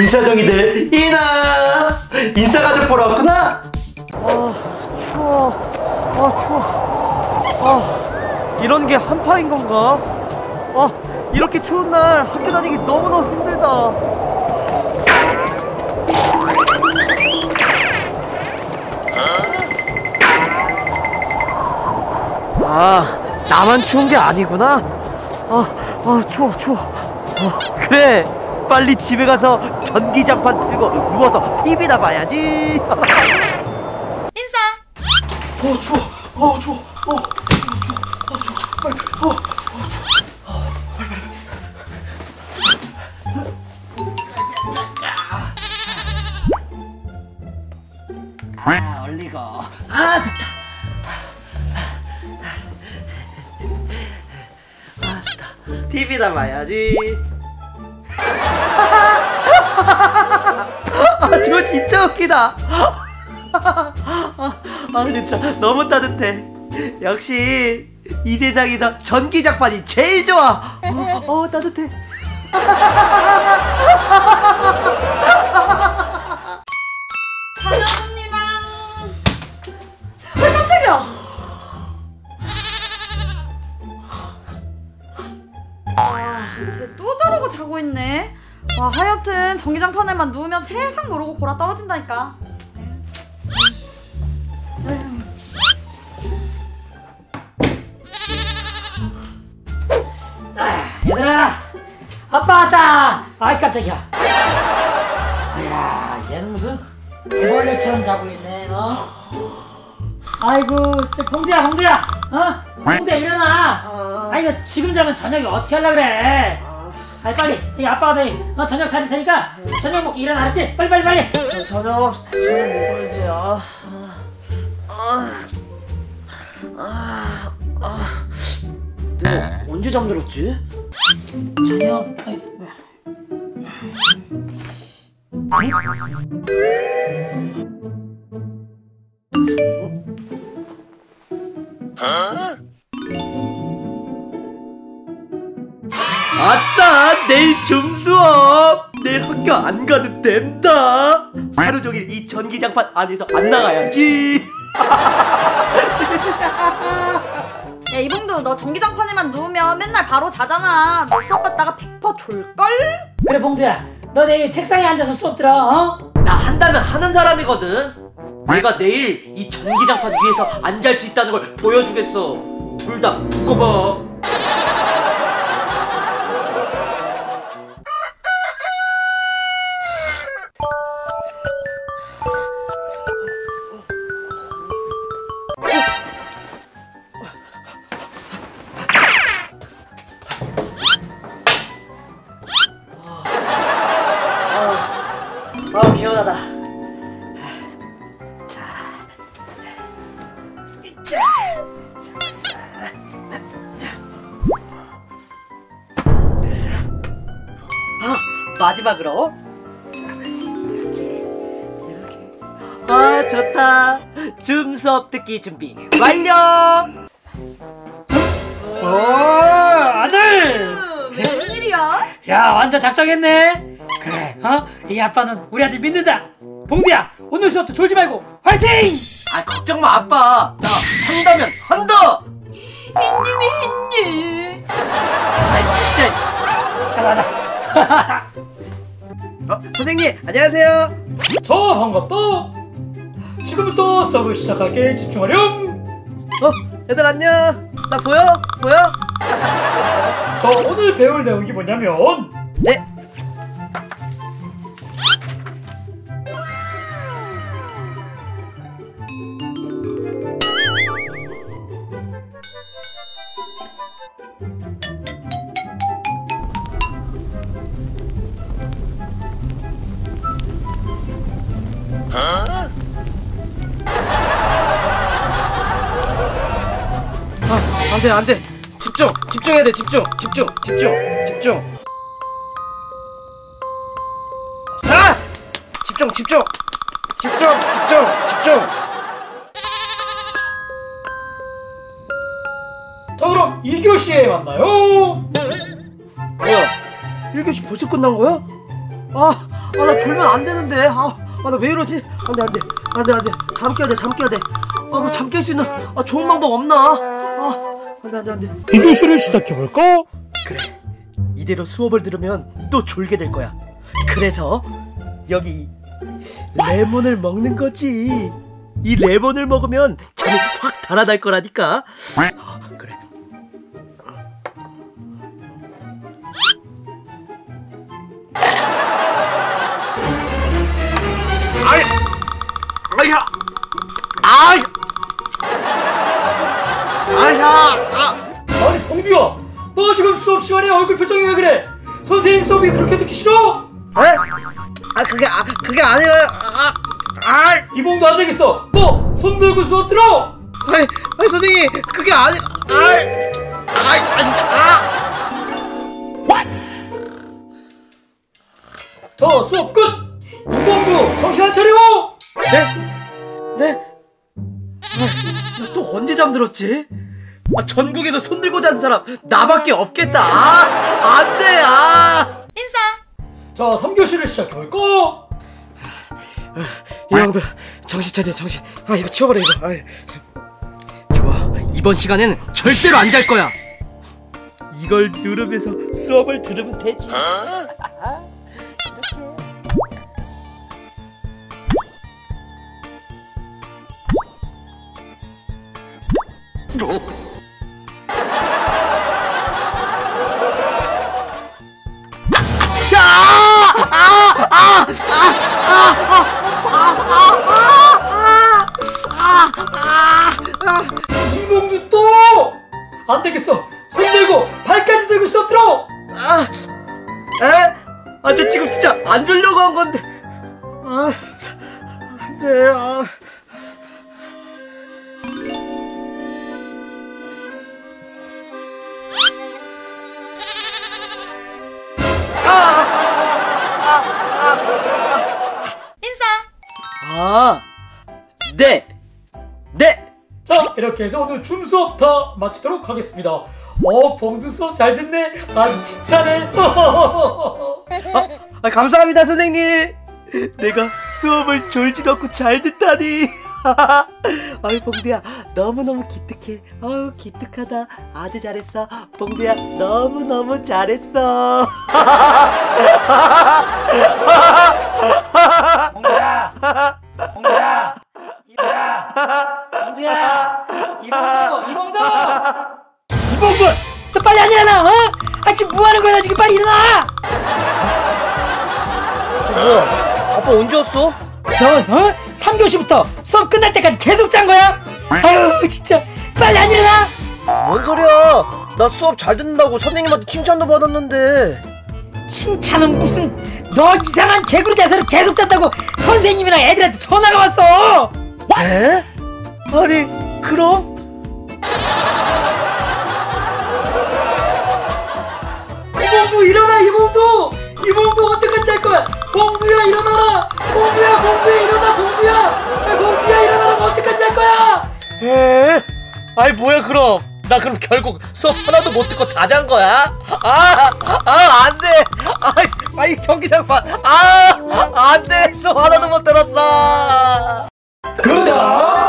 인싸정이들 인하! 인싸가족 보러 왔구나? 아 추워. 아 추워. 아 이런 게 한파인 건가? 아 이렇게 추운 날 학교 다니기 너무너무 힘들다. 아 나만 추운 게 아니구나. 아 추워 추워. 그래 빨리 집에 가서 전기장판 틀고 누워서 TV나 봐야지. 인싸. 추워. 추워. 추워. 추워. 빨리. 추워. 빨리. 얼리고. 됐다. 됐다. TV나 봐야지. 저거 진짜 웃기다. 근데 진짜 너무 따뜻해. 역시 이 세상에서 전기장판이 제일 좋아. 따뜻해. 다녀옵니다. 깜짝이야. 쟤 또 저러고 자고 있네. 와 하여튼 전기장판에만 누우면 세상 모르고 골아 떨어진다니까. 얘들아 아빠 왔다. 아이 깜짝이야. 이야 얘는 무슨 애벌레처럼 자고 있네. 아이고 저 봉두야 봉두야. 봉두야 일어나. 아이고 지금 자면 저녁에 어떻게 하려 그래. 아이 빨리 저기 아빠가 저녁 차릴 테니까 저녁 먹기 일어나 알았지? 빨리 저녁 먹어야지. 내가 언제 잠들었지? 저녁 아싸! 내일 줌 수업! 내일 학교 안 가도 된다! 하루 종일 이 전기장판 안에서 안 나가야지! 야 이봉두 너 전기장판에만 누우면 맨날 바로 자잖아. 너 수업 받다가 100% 졸걸? 그래 봉두야 너 내일 책상에 앉아서 수업 들어. 나 한다면 하는 사람이거든. 내가 내일 이 전기장판 위에서 안 잘 수 있다는 걸 보여주겠어. 둘 다 두고 봐. 개운하다. 마지막으로 이렇게. 좋다. 줌 수업 듣기 준비 완료. 오 아들 웬일이야? 야 완전 작정했네. 그래, 이 아빠는 우리 아들 믿는다. 봉두야, 오늘 수업도 졸지 말고 화이팅! 걱정 마 아빠. 나 한다면 한다. 했니? 진짜. 가자. 선생님 안녕하세요. 저 반갑다. 지금부터 수업을 시작하게 집중하렴. 얘들 안녕. 나 보여? 저 오늘 배울 내용이 뭐냐면. 네. 안돼 집중해야 돼. 집중. 집중. 자 그럼 2교시에 만나요. 뭐야 1교시 벌써 끝난 거야? 아, 나 졸면 안 되는데. 아, 나 왜 이러지? 안 돼. 잠 깨야 돼, 아, 뭐 잠 깰 수 있는 좋은 방법 없나? 안 돼. 이교시를 시작해볼까? 그래. 이대로 수업을 들으면 또 졸게 될 거야. 그래서 여기 레몬을 먹는 거지. 이 레몬을 먹으면 잠이 확 달아날 거라니까. 그래. 아니 봉두야, 너 지금 수업 시간에 얼굴 표정이 왜 그래? 선생님 수업이 그렇게 듣기 싫어? 에? 그게 아니라 이봉두 안 되겠어. 너 손 들고 수업 들어. 아니 선생님 그게 아니 저 수업 끝. 이봉두 정신 안 차리고. 네? 나 또 언제 잠들었지? 전국에서 손 들고 자는 사람 나밖에 없겠다. 안 돼. 인싸. 자, 3교시를 시작해볼까? 이봉두 정신 차려, 정신. 이거 치워버려 이거. 좋아, 이번 시간에는 절대로 안 잘 거야. 이걸 누르면서 수업을 들으면 되지. 이봉두 또! 안 되겠어. 손 들고 발까지 들고 수업 들어. 저 지금 진짜 안 졸려고 한 건데. 네. 인싸. 네. 자, 이렇게 해서 오늘 줌 수업 다 마치도록 하겠습니다. 봉두 수업 잘 듣네. 아주 칭찬해. 감사합니다 선생님. 내가 수업을 졸지도 않고 잘 듣다니. 봉두야 너무너무 기특해. 기특하다. 아주 잘했어. 봉두야 너무너무 잘했어. 봉두야 이봉두 너 빨리 안 일어나. 지금 뭐하는 거야. 나 지금 빨리 일어나. 뭐야, 아빠 언제 왔어? 너 3교시부터 수업 끝날 때까지 계속 잔 거야? 아유 진짜 빨리 안 일어나. 뭔 소리야. 나 수업 잘 듣는다고 선생님한테 칭찬도 받았는데. 칭찬은 무슨. 너 이상한 개구리 자세로 계속 잤다고 선생님이랑 애들한테 전화가 왔어. 에? 아니 그럼? 이봉두 일어나. 이봉두 언제까지 잘 거야? 봉두야 일어나라. 봉두야 일어나. 봉두야 일어나라. 언제까지 잘 거야? 아니 뭐야 그럼. 나 그럼 결국 수업 하나도 못 듣고 다 잔 거야? 안 돼. 아이 전기장판. 안 돼. 수업 하나도 못 들었어. 그다